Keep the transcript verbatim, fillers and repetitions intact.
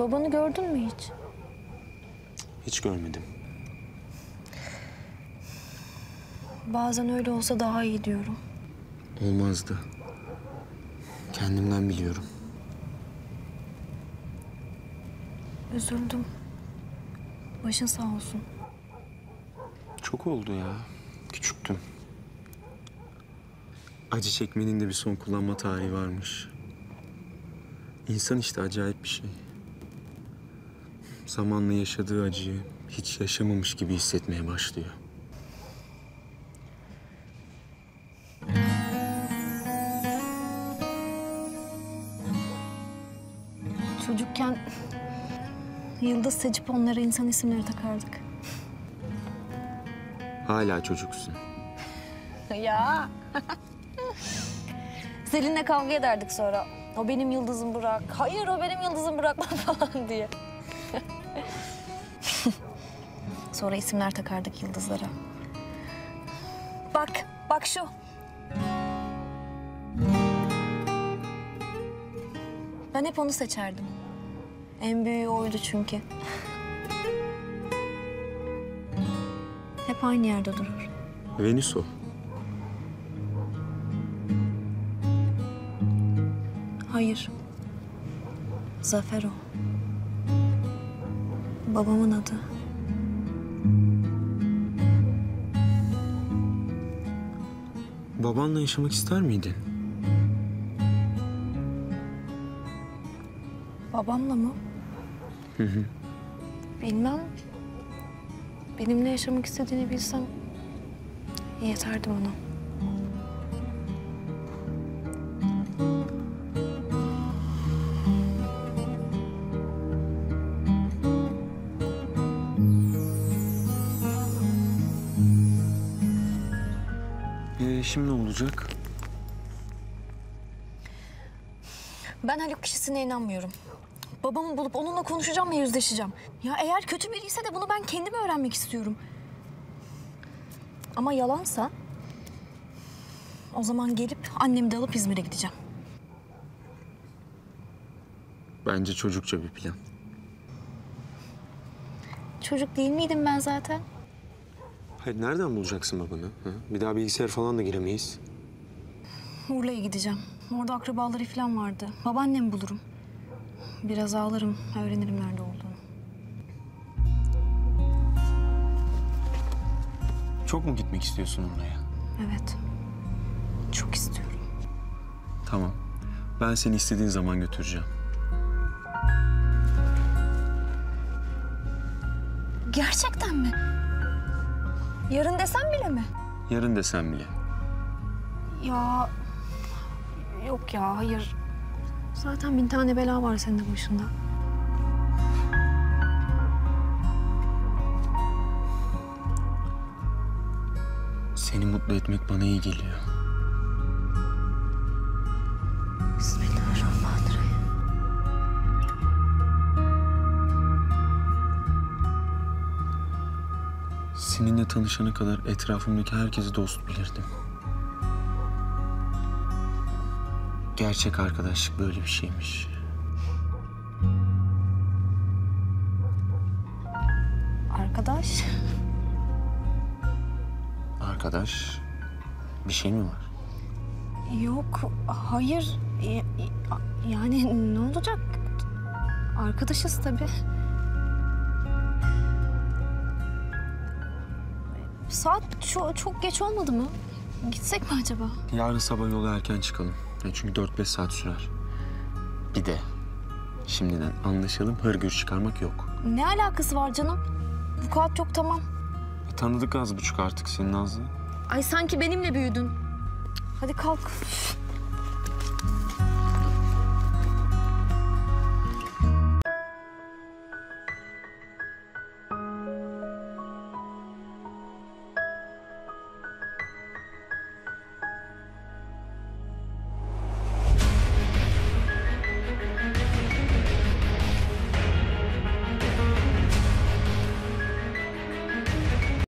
Babanı gördün mü hiç? Hiç görmedim. Bazen öyle olsa daha iyi diyorum. Olmazdı. Kendimden biliyorum. Üzüldüm. Başın sağ olsun. Çok oldu ya. Küçüktüm. Acı çekmenin de bir son kullanma tarihi varmış. İnsan işte acayip bir şey. Zamanla yaşadığı acıyı hiç yaşamamış gibi hissetmeye başlıyor. Çocukken yıldız seçip onlara insan isimleri takardık. Hala çocuksun. Ya. Selin'le kavga ederdik sonra. O benim yıldızım Burak. Hayır, o benim yıldızım Burak falan diye. Sonra isimler takardık yıldızlara. Bak, bak şu. Ben hep onu seçerdim. En büyüğü oydu çünkü. Hep aynı yerde durur. Venüs o. Hayır. Zafer o. Babamın adı. Babanla yaşamak ister miydin? Babamla mı? Hı hı. Bilmem. Benimle yaşamak istediğini bilsem yeterdim ona. Ee, şimdi ne olacak? Ben Haluk kişisine inanmıyorum. Babamı bulup onunla konuşacağım ve yüzleşeceğim. Ya eğer kötü biriyse de bunu ben kendim öğrenmek istiyorum. Ama yalansa o zaman gelip annemi de alıp İzmir'e gideceğim. Bence çocukça bir plan. Çocuk değil miydim ben zaten? Hayır, nereden bulacaksın babanı? Ha? Bir daha bilgisayar falan da giremeyiz. Urla'ya gideceğim. Orada akrabaları falan vardı. Babaannemi bulurum. Biraz ağlarım, öğrenirim nerede olduğunu. Çok mu gitmek istiyorsun oraya? Evet. Çok istiyorum. Tamam. Ben seni istediğin zaman götüreceğim. Gerçekten mi? Yarın desem bile mi? Yarın desem bile. Ya... Yok ya, hayır. Zaten bin tane bela var senin de başında. Seni mutlu etmek bana iyi geliyor. Bismillahirrahmanirrahim. Seninle tanışana kadar etrafımdaki herkesi dost bilirdim. Gerçek arkadaşlık böyle bir şeymiş. Arkadaş? Arkadaş? Bir şey mi var? Yok, hayır. Yani ne olacak? Arkadaşız tabii. Saat çok, çok geç olmadı mı? Gitsek mi acaba? Yarın sabah yola erken çıkalım. Çünkü dört beş saat sürer. Bir de şimdiden anlaşalım, hırgür çıkarmak yok. Ne alakası var canım? Bu kağıt yok, tamam. E, tanıdık az buçuk artık senin Nazlı. Ay sanki benimle büyüdün. Hadi kalk.